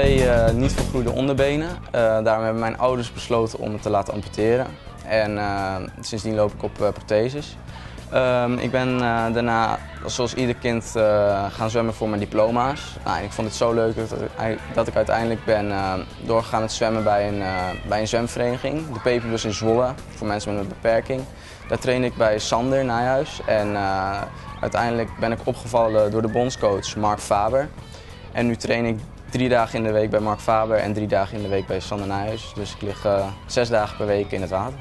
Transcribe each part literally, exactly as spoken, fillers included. twee uh, niet volgroeide onderbenen. Uh, daarom hebben mijn ouders besloten om het te laten amputeren. En uh, sindsdien loop ik op uh, protheses. Uh, ik ben uh, daarna, zoals ieder kind, uh, gaan zwemmen voor mijn diploma's. Nou, ik vond het zo leuk dat, dat ik uiteindelijk ben uh, doorgegaan met zwemmen bij een, uh, bij een zwemvereniging. De Peperbus in Zwolle, voor mensen met een beperking. Daar train ik bij Sander Nijhuis. En uh, uiteindelijk ben ik opgevallen door de bondscoach Mark Faber. En nu train ik drie dagen in de week bij Mark Faber en drie dagen in de week bij Sander Nijhuis. Dus ik lig uh, zes dagen per week in het water.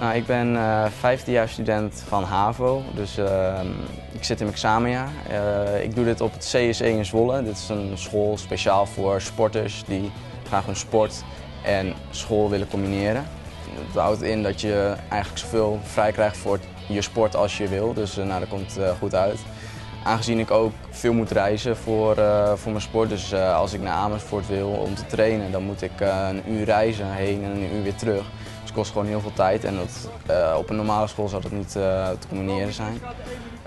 Nou, ik ben uh, vijfde jaar student van HAVO, dus uh, ik zit in mijn examenjaar. Uh, ik doe dit op het C S E in Zwolle. Dit is een school speciaal voor sporters die graag hun sport en school willen combineren. Dat houdt in dat je eigenlijk zoveel vrij krijgt voor je sport als je wil, dus nou, dat komt uh, goed uit. Aangezien ik ook veel moet reizen voor, uh, voor mijn sport, dus uh, als ik naar Amersfoort wil om te trainen, dan moet ik uh, een uur reizen heen en een uur weer terug. Dus het kost gewoon heel veel tijd en dat, uh, op een normale school zou dat niet uh, te combineren zijn.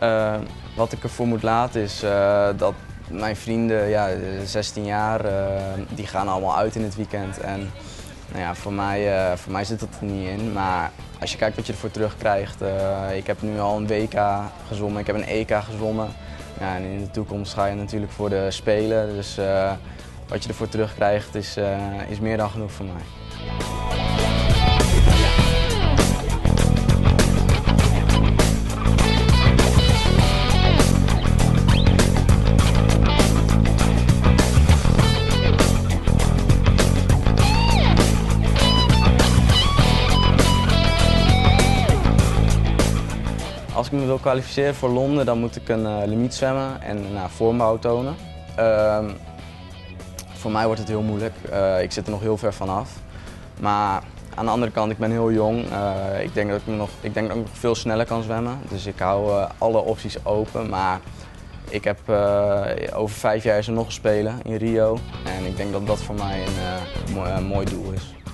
Uh, wat ik ervoor moet laten is uh, dat mijn vrienden, ja, zestien jaar, uh, die gaan allemaal uit in het weekend. En, nou ja, voor mij, uh, voor mij zit dat er niet in, maar als je kijkt wat je ervoor terugkrijgt. Uh, ik heb nu al een W K gezwommen, ik heb een E K gezwommen. Ja, en in de toekomst ga je natuurlijk voor de Spelen, dus uh, wat je ervoor terugkrijgt is, uh, is meer dan genoeg voor mij. Als ik me wil kwalificeren voor Londen, dan moet ik een uh, limiet zwemmen en een uh, vormbouw tonen. Uh, voor mij wordt het heel moeilijk. Uh, ik zit er nog heel ver vanaf. Maar aan de andere kant, ik ben heel jong. Uh, ik, denk dat ik, nog, ik denk dat ik nog veel sneller kan zwemmen. Dus ik hou uh, alle opties open. Maar ik heb, uh, over vijf jaar is er nog een Spelen in Rio. En ik denk dat dat voor mij een, uh, mooi, een mooi doel is.